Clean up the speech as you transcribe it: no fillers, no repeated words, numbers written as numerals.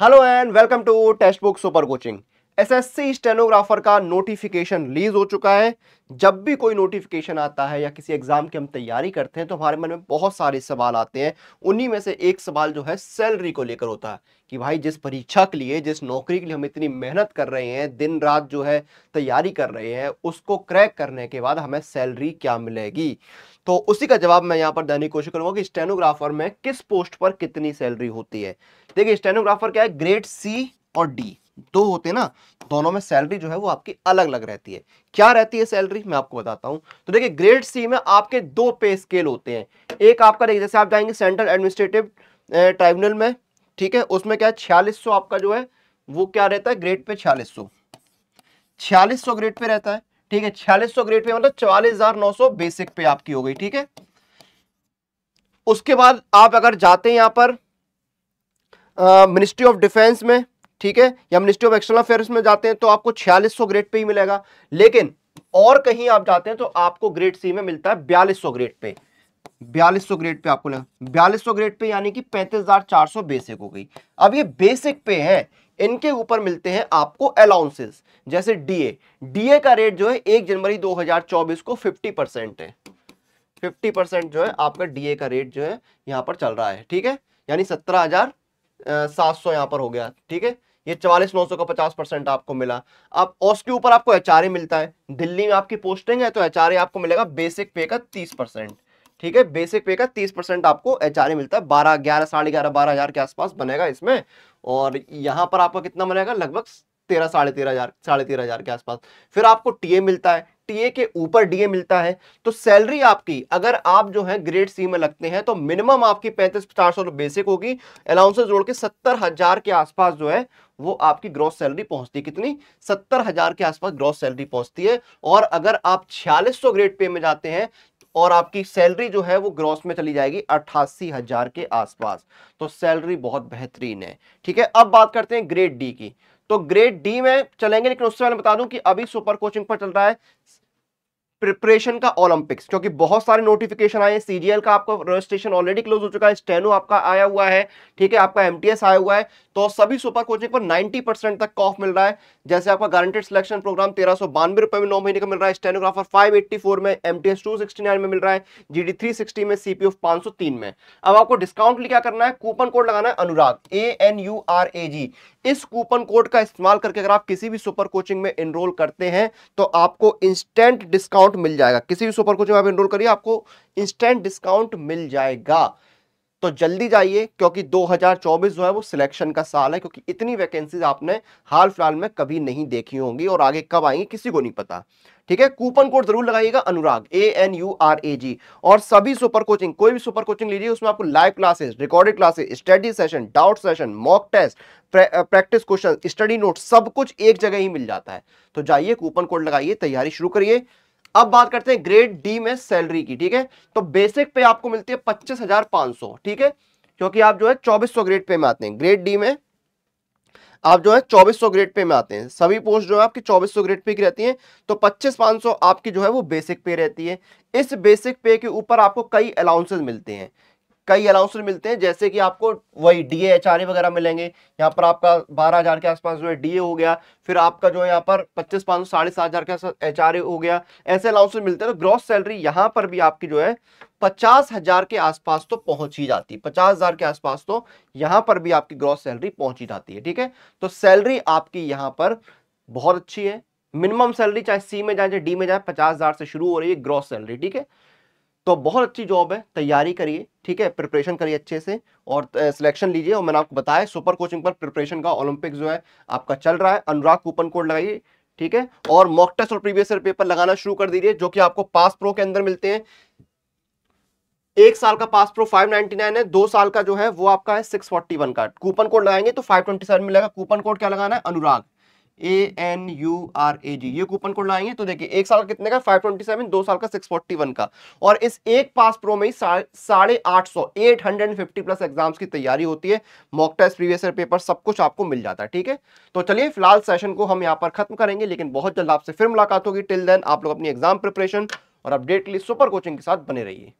Hello and welcome to textbook super coaching. SSC stenographer का notification release हो चुका है। जब भी कोई नोटिफिकेशन आता है या किसी एग्जाम की हम तैयारी करते हैं तो हमारे मन में बहुत सारे सवाल आते हैं। उन्हीं में से एक सवाल जो है सैलरी को लेकर होता है कि भाई जिस परीक्षा के लिए, जिस नौकरी के लिए हम इतनी मेहनत कर रहे हैं, दिन रात जो है तैयारी कर रहे हैं, उसको क्रैक करने के बाद हमें सैलरी क्या मिलेगी। तो उसी का जवाब मैं यहाँ पर देने की कोशिश करूँगा कि स्टेनोग्राफर में किस पोस्ट पर कितनी सैलरी होती है। देखिए, स्टेनोग्राफर क्या है, ग्रेड सी और डी दो होते हैं ना, दोनों में सैलरी जो है वो आपकी अलग अलग रहती है। क्या रहती है सैलरी, मैं आपको बताता हूं। तो देखिए, ग्रेड सी में आपके दो पे स्केल होते हैं। एक आपका, देखिए जैसे आप जाएंगे सेंट्रल एडमिनिस्ट्रेटिव ट्राइब्यूनल में, ठीक है, उसमें क्या है 4600 आपका जो है वो क्या रहता है ग्रेड पे, 4600 ग्रेड पे रहता है। ठीक है, 4600 ग्रेड पे मतलब 44,900 बेसिक पे आपकी हो गई। ठीक है, उसके बाद आप अगर जाते हैं यहाँ पर मिनिस्ट्री ऑफ डिफेंस में, ठीक है, या मिनिस्ट्री ऑफ एक्सटर्नल अफेयर्स में जाते हैं तो आपको 4600 ग्रेड पे ही मिलेगा। लेकिन और कहीं आप जाते हैं तो आपको ग्रेड सी में मिलता है 4200 ग्रेड पे, 4200 ग्रेड पे आपको 4200 ग्रेड पे यानी कि 35,400 बेसिक हो गई। अब ये बेसिक पे है, इनके ऊपर मिलते हैं आपको अलाउंसेस, जैसे डीए का रेट जो है 1 जनवरी 2024 को 50% है। 50% जो है आपका डीए का रेट जो है यहाँ पर चल रहा है। ठीक है, यानी 17,700 यहाँ पर हो गया। ठीक है, ये 44,900 का 50% आपको मिला। अब उसके ऊपर आपको एचआरए मिलता है। दिल्ली में आपकी पोस्टिंग है तो एचआरए आपको मिलेगा बेसिक पे का 30%। ठीक है, बेसिक पे का 30% आपको एचआरए मिलता है। 12,000 के आसपास बनेगा इसमें। और यहाँ पर आपका कितना बनेगा, लगभग 13,000 के आसपास। फिर आपको टीए मिलता है, टीए के ऊपर डीए मिलता है। तो सैलरी आपकी, अगर आप जो है ग्रेड सी में लगते हैं तो मिनिमम आपकी 35,400 बेसिक होगी। अलाउंसेस जोड़ के 70,000 के आसपास जो है वो आपकी ग्रॉस सैलरी पहुंचती है। कितनी, 70,000 के आसपास ग्रॉस सैलरी पहुंचती है। और अगर आप 4600 ग्रेड पे में जाते हैं और आपकी सैलरी जो है वो ग्रॉस में चली जाएगी 88,000 के आसपास। तो सैलरी बहुत बेहतरीन है। ठीक है, अब बात करते हैं ग्रेड डी की। तो ग्रेड डी में चलेंगे, लेकिन उससे पहले बता दूं कि अभी सुपर कोचिंग पर चल रहा है प्रिपरेशन का ओलंपिक्स, क्योंकि बहुत सारे नोटिफिकेशन आए। सीजीएल का आपका रजिस्ट्रेशन ऑलरेडी क्लोज हो चुका है, स्टेनो आपका आया हुआ है, ठीक है, आपका एमटीएस आया हुआ है। तो सभी सुपर कोचिंग पर 90% तक ऑफ मिल रहा है। जैसे आपका गारंटेड सिलेक्शन प्रोग्राम 1392 में 9 महीने का मिल रहा है, स्टेनोग्राफर 584 में, एमटीएस 269 में मिल रहा है, जीडी 360 में, सीपीओ 503 में। अब आपको डिस्काउंट लिए क्या करना है, कूपन कोड लगाना है अनुराग, ANURAG। इस कूपन कोड का इस्तेमाल करके अगर आप किसी भी सुपर कोचिंग में एनरोल करते हैं तो आपको इंस्टेंट डिस्काउंट मिल जाएगा। किसी भी सुपर कोचिंग में आप एनरोल करिए, आपको इंस्टेंट डिस्काउंट मिल जाएगा। तो जल्दी जाइए, क्योंकि 2024 जो है वो सिलेक्शन का साल है, क्योंकि इतनी वैकेंसीज आपने हाल फिलहाल में कभी नहीं देखी होंगी और आगे कब आएंगी किसी को नहीं पता। ठीक है, कूपन कोड जरूर लगाइएगा अनुराग, ANURAG। और सभी सुपर कोचिंग, कोई भी सुपर कोचिंग लीजिए, उसमें आपको live classes, recorded classes, study session, doubt session, mock test, practice question, study note, सब कुछ एक जगह ही मिल जाता है। तो जाइए, कूपन कोड लगाइए, तैयारी शुरू करिए। अब बात करते हैं ग्रेड डी में सैलरी की। ठीक है, तो बेसिक पे आपको मिलती है 25,500। ठीक है, क्योंकि आप जो है 2400 ग्रेड पे में आते हैं। ग्रेड डी में आप जो है 2400 ग्रेड पे में आते हैं। सभी पोस्ट जो है आपकी 2400 ग्रेड पे की रहती हैं। तो 25,500 आपकी जो है वो बेसिक पे रहती है। इस बेसिक पे के ऊपर आपको कई अलाउंसेज मिलते हैं, जैसे कि आपको वही डीए एचआरए वगैरह मिलेंगे। यहाँ पर आपका 12,000 के आसपास जो है डीए हो गया, फिर आपका जो है यहाँ पर 25,500 7,500 के आसपास एचआरए हो गया। ऐसे अलाउंसेस मिलते हैं। तो ग्रॉस सैलरी यहाँ पर भी आपकी जो है 50,000 के आसपास तो पहुंच ही जाती है। 50,000 के आसपास तो यहाँ पर भी आपकी ग्रॉस सैलरी पहुंच ही जाती है। ठीक है, तो सैलरी आपकी यहाँ पर बहुत अच्छी है। मिनिमम सैलरी चाहे सी में जाए चाहे डी में जाए 50,000 से शुरू हो रही है ग्रॉस सैलरी। ठीक है, तो बहुत अच्छी जॉब है, तैयारी करिए। ठीक है, प्रिपरेशन करिए अच्छे से और सिलेक्शन लीजिए। और मैंने आपको बताया सुपर कोचिंग पर प्रिपरेशन का ओलंपिक जो है आपका चल रहा है। अनुराग कूपन कोड लगाइए। ठीक है, और मॉक टेस्ट और प्रीवियस ईयर पेपर लगाना शुरू कर दीजिए, जो कि आपको पास प्रो के अंदर मिलते हैं। 1 साल का पास प्रो 599 है, 2 साल का जो है वो आपका है 641 का। कूपन कोड लगाएंगे तो 527 मिलेगा। कूपन कोड क्या लगाना है, अनुराग, ANURAG। ये कूपन कोड लाएंगे तो देखिए 1 साल कितने का 527, 2 साल का 641 का। और इस एक पास प्रो में ही 850 प्लस एग्जाम्स की तैयारी होती है। Mock test, previous year paper, सब कुछ आपको मिल जाता है। ठीक है, तो चलिए फिलहाल सेशन को हम यहाँ पर खत्म करेंगे, लेकिन बहुत जल्द आपसे फिर मुलाकात होगी। टिल देन आप लोग अपनी एग्जाम प्रिपरेशन और अपडेट के लिए सुपर कोचिंग के साथ बने रहिए।